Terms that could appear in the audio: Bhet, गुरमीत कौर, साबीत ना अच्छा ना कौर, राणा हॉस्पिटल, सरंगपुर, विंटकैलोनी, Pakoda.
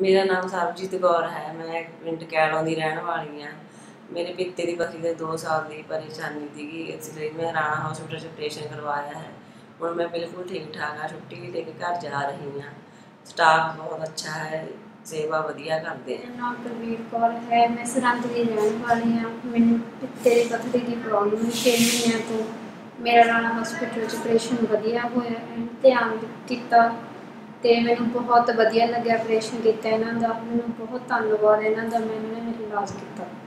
मेरा नाम साबीत ना अच्छा ना कौर है। मैं विंटकैलोनी रहने वाली हाँ। मेरे पित्ते की बकरी के 2 साल की परेशानी थी, इसलिए मैं राणा हॉस्पिटल से ऑपरेशन करवाया है। और मैं बिल्कुल ठीक ठाक हाँ, छुट्टी भी लेके घर जा रही हाँ। स्टाफ बहुत अच्छा है, सेवा वधिया करते हैं। नाम गुरमीत कौर है, मैं सरंगपुर की रहने वाली हाँ। मैंने पित्ते की बकरी की प्रॉब्लम 6 महीने तो मेरा राणा हॉस्पिटल ऑपरेशन वधिया होया, ध्यान दिता तो मैं बहुत वधिया लगे। ऑपरेशन किया इन्हों का, मैं बहुत धन्यवाद इन्हों का, मैंने मेरा इलाज किया।